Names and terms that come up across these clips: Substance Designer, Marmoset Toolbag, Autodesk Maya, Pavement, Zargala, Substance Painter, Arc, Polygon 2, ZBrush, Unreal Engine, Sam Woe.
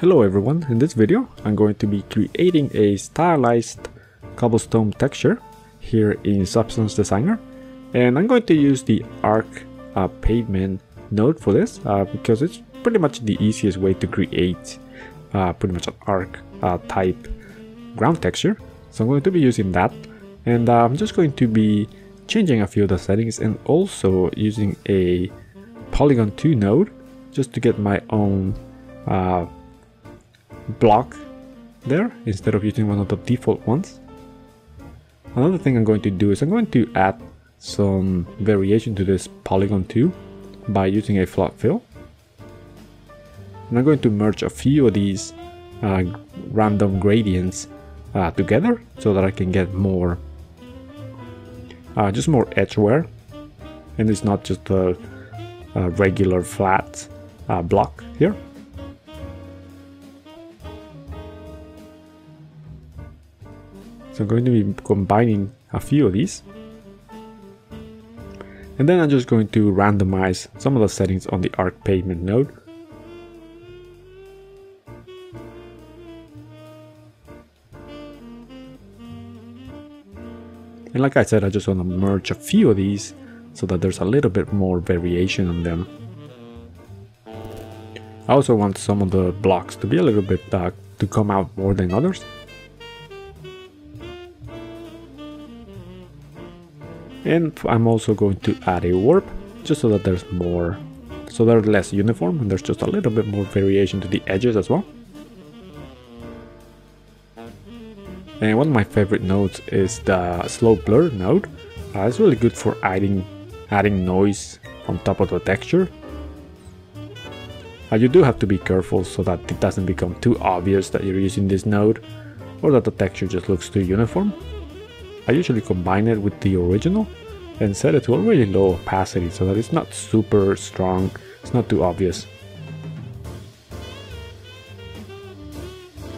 Hello everyone, in this video I'm going to be creating a stylized cobblestone texture here in Substance Designer, and I'm going to use the Arc Pavement node for this because it's pretty much the easiest way to create pretty much an arc type ground texture. So I'm going to be using that, and I'm just going to be changing a few of the settings and also using a Polygon 2 node just to get my own block there instead of using one of the default ones. Another thing I'm going to do is I'm going to add some variation to this Polygon 2 by using a flat fill, and I'm going to merge a few of these random gradients together so that I can get more just more edge wear, and it's not just a regular flat block here. So I'm going to be combining a few of these, and then I'm just going to randomize some of the settings on the Arc Pavement node. And like I said, I just want to merge a few of these so that there's a little bit more variation on them. I also want some of the blocks to be a little bit to come out more than others. And I'm also going to add a warp just so that there's more, so they're less uniform and there's just a little bit more variation to the edges as well. And one of my favorite nodes is the slow blur node. It's really good for adding noise on top of the texture. You do have to be careful so that it doesn't become too obvious that you're using this node or that the texture just looks too uniform. I usually combine it with the original and set it to a really low opacity so that it's not super strong, it's not too obvious.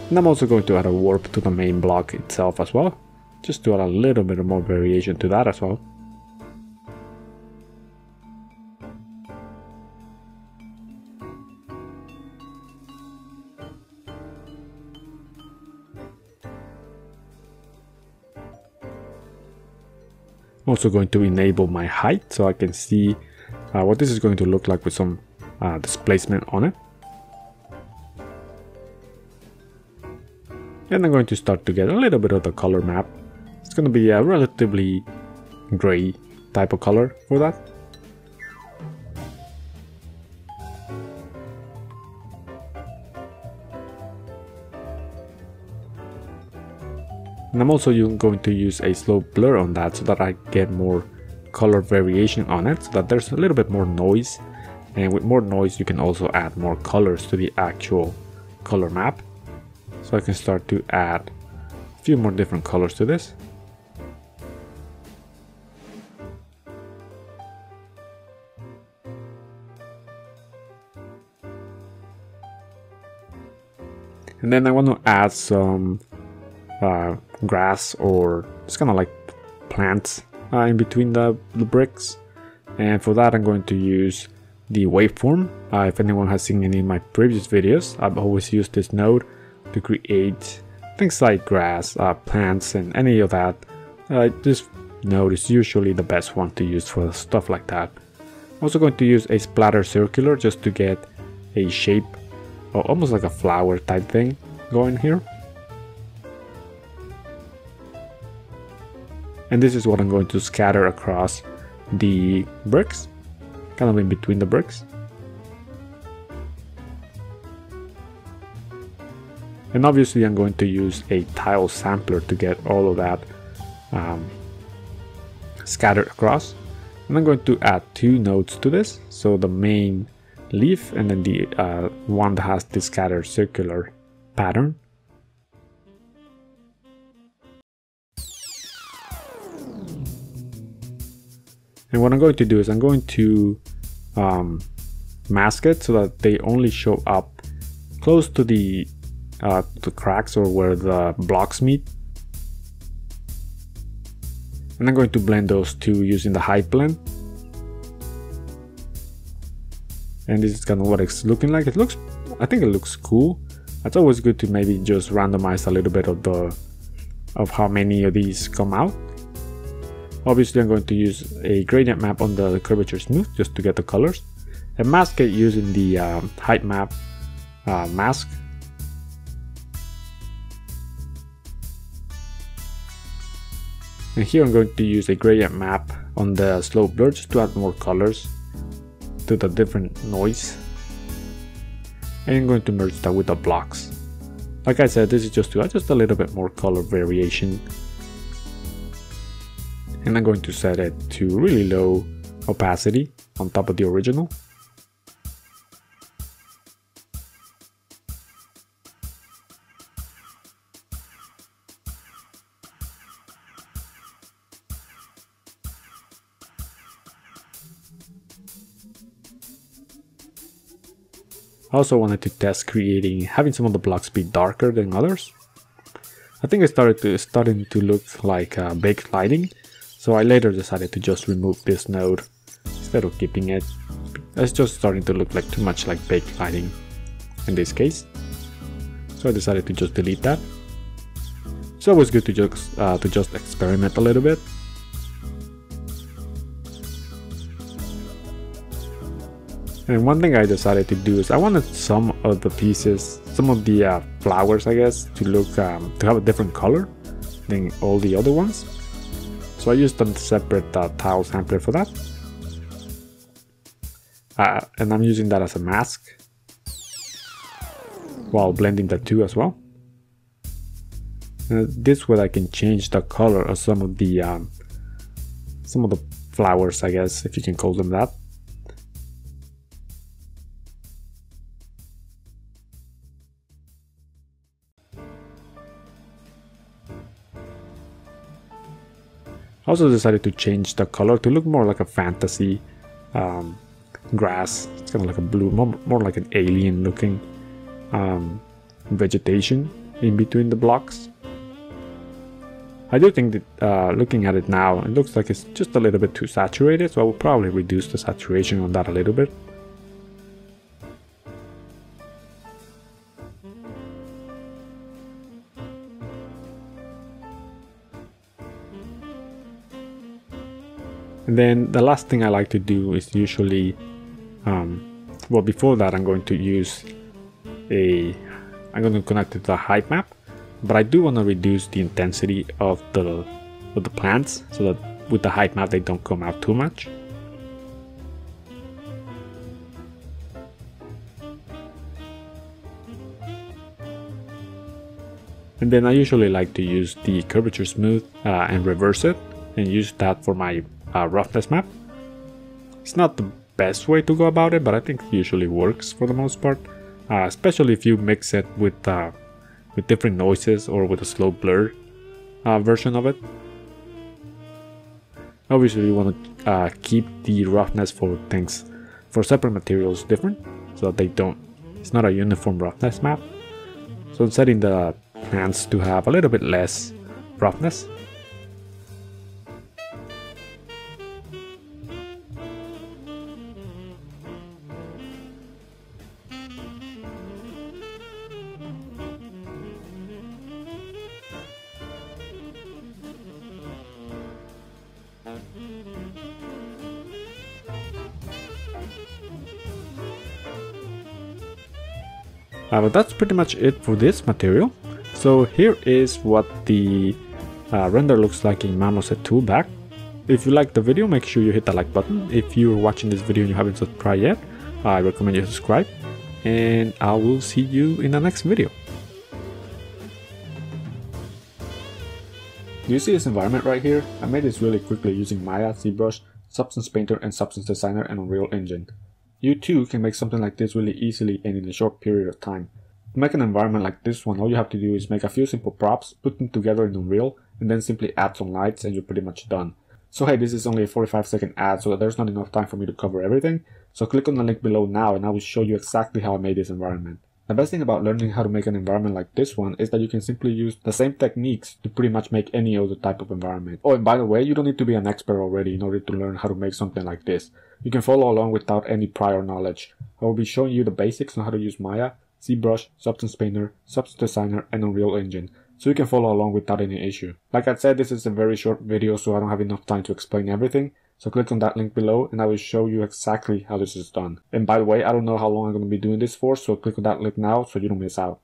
And I'm also going to add a warp to the main block itself as well, just to add a little bit more variation to that as well. I'm also going to enable my height so I can see what this is going to look like with some displacement on it. And I'm going to start to get a little bit of the color map. It's going to be a relatively gray type of color for that. And I'm also going to use a slow blur on that so that I get more color variation on it, so that there's a little bit more noise, and with more noise you can also add more colors to the actual color map. So I can start to add a few more different colors to this. And then I want to add some grass, or it's kind of like plants in between the bricks, and for that I'm going to use the waveform. If anyone has seen any of my previous videos, I've always used this node to create things like grass, plants, and any of that. This node is usually the best one to use for stuff like that. I'm also going to use a splatter circular just to get a shape, or almost like a flower type thing going here. And this is what I'm going to scatter across the bricks, kind of in between the bricks. And obviously I'm going to use a tile sampler to get all of that scattered across. And I'm going to add two nodes to this, so the main leaf and then the one that has the scatter circular pattern. And what I'm going to do is I'm going to mask it so that they only show up close to the cracks, or where the blocks meet. And I'm going to blend those two using the height blend. And this is kind of what it's looking like. It looks, I think it looks cool. It's always good to maybe just randomize a little bit of how many of these come out. Obviously I'm going to use a gradient map on the curvature smooth just to get the colors, and mask it using the height map mask. And here I'm going to use a gradient map on the slope blur just to add more colors to the different noise. And I'm going to merge that with the blocks. Like I said, this is just to add just a little bit more color variation. And I'm going to set it to really low opacity on top of the original. I also wanted to test having some of the blocks be darker than others. I think it's starting to look like baked lighting, so I later decided to just remove this node instead of keeping it. It's just starting to look like too much like baked lighting in this case, so I decided to just delete that. So it was good to just experiment a little bit. And one thing I decided to do is I wanted some of the pieces, some of the flowers, I guess, to look to have a different color than all the other ones. So I used a separate tile sampler for that, and I'm using that as a mask while blending the two as well. And this way I can change the color of some of the flowers, I guess, if you can call them that. I also decided to change the color to look more like a fantasy grass. It's kind of like a blue, more like an alien looking vegetation in between the blocks. I do think that looking at it now, it looks like it's just a little bit too saturated, so I will probably reduce the saturation on that a little bit. And then the last thing I like to do is usually, well, before that I'm going to use I'm going to connect it to the height map, but I do want to reduce the intensity of the plants so that with the height map they don't come out too much. And then I usually like to use the curvature smooth and reverse it and use that for my roughness map. It's not the best way to go about it, but I think it usually works for the most part, especially if you mix it with different noises or with a slow blur version of it. Obviously you want to keep the roughness for separate materials different, so that it's not a uniform roughness map. So I'm setting the plants to have a little bit less roughness. But that's pretty much it for this material. So here is what the render looks like in Marmoset Toolbag. If you like the video, make sure you hit the like button. If you're watching this video and you haven't subscribed yet, I recommend you subscribe, and I will see you in the next video. Do you see this environment right here? I made this really quickly using Maya, ZBrush, Substance Painter, and Substance Designer, and Unreal Engine. You too can make something like this really easily and in a short period of time. To make an environment like this one, all you have to do is make a few simple props, put them together in Unreal, and then simply add some lights and you're pretty much done. So hey, this is only a 45-second ad, so there's not enough time for me to cover everything, so click on the link below now and I will show you exactly how I made this environment. The best thing about learning how to make an environment like this one is that you can simply use the same techniques to pretty much make any other type of environment. Oh, and by the way, you don't need to be an expert already in order to learn how to make something like this. You can follow along without any prior knowledge. I will be showing you the basics on how to use Maya, ZBrush, Substance Painter, Substance Designer, and Unreal Engine, so you can follow along without any issue. Like I said, this is a very short video, so I don't have enough time to explain everything, so click on that link below and I will show you exactly how this is done. And by the way, I don't know how long I'm going to be doing this for, so click on that link now so you don't miss out.